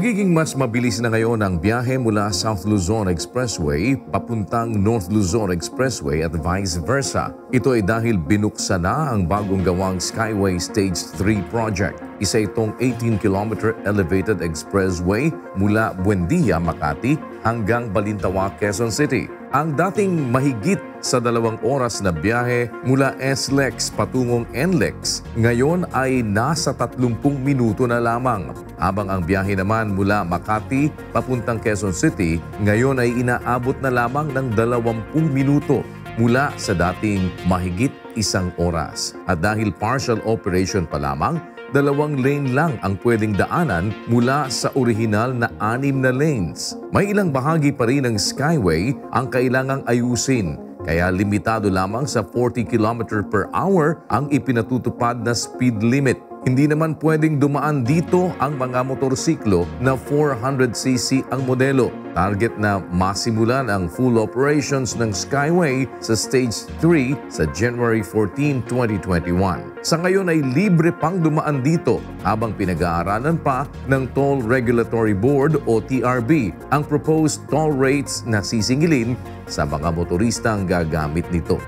Magiging mas mabilis na ngayon ang biyahe mula South Luzon Expressway papuntang North Luzon Expressway at vice versa. Ito ay dahil binuksan na ang bagong gawang Skyway Stage 3 project. Isa itong 18-kilometer elevated expressway mula Buendia, Makati hanggang Balintawak, Quezon City. Ang dating mahigit sa 2 oras na biyahe mula SLEX patungong NLEX, ngayon ay nasa 30 minuto na lamang. Habang ang biyahe naman mula Makati papuntang Quezon City, ngayon ay inaabot na lamang ng 20 minuto mula sa dating mahigit 1 oras. At dahil partial operation pa lamang, 2 lane lang ang pwedeng daanan mula sa orihinal na 6 na lanes. May ilang bahagi pa rin ng Skyway ang kailangang ayusin, kaya limitado lamang sa 40 km/h ang ipinatutupad na speed limit. Hindi naman pwedeng dumaan dito ang mga motorsiklo na 400cc ang modelo. Target na masimulan ang full operations ng Skyway sa Stage 3 sa January 14, 2021. Sa ngayon ay libre pang dumaan dito habang pinag-aaralan pa ng Tall Regulatory Board o TRB ang proposed toll rates na sisingilin sa mga motoristang gagamit nito.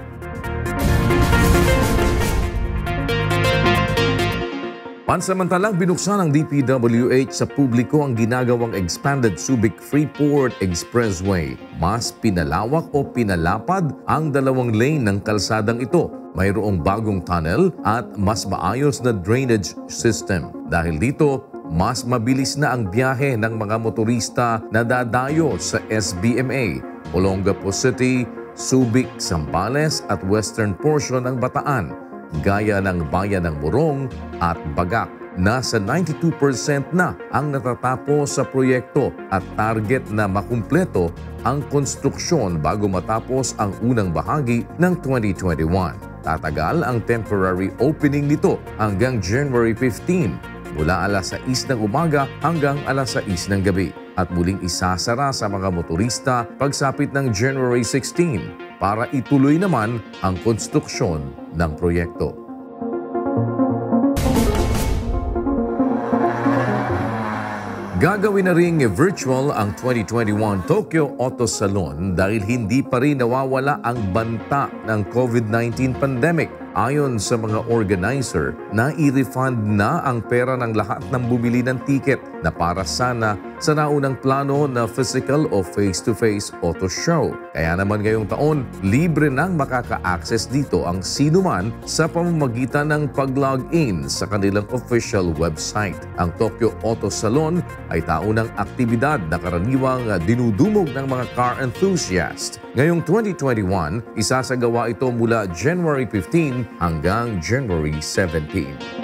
Pansamantalang binuksan ng DPWH sa publiko ang ginagawang expanded Subic Freeport Expressway. Mas pinalawak o pinalapad ang 2 lane ng kalsadang ito. Mayroong bagong tunnel at mas maayos na drainage system. Dahil dito, mas mabilis na ang biyahe ng mga motorista na dadayo sa SBMA, Olongapo City, Subic, Sambales at western portion ng Bataan, gaya ng bayan ng Morong at Bagac. Nasa 92% na ang natatapo sa proyekto at target na makumpleto ang konstruksyon bago matapos ang unang bahagi ng 2021. Tatagal ang temporary opening nito hanggang January 15 mula alas 6 ng umaga hanggang alas 6 ng gabi at muling isasara sa mga motorista pagsapit ng January 16. para ituloy naman ang konstruksyon ng proyekto. Gagawin na ring virtual ang 2021 Tokyo Auto Salon dahil hindi pa rin nawawala ang banta ng COVID-19 pandemic. Ayon sa mga organizer, nai-refund na ang pera ng lahat ng bumili ng tiket na para sana sa naunang plano na physical o face-to-face auto show. Kaya naman ngayong taon, libre nang makaka-access dito ang sinuman sa pamamagitan ng pag-login sa kanilang official website. Ang Tokyo Auto Salon ay taunang aktibidad na karaniwang dinudumog ng mga car enthusiast. Ngayong 2021, isasagawa ito mula January 15 hanggang January 17.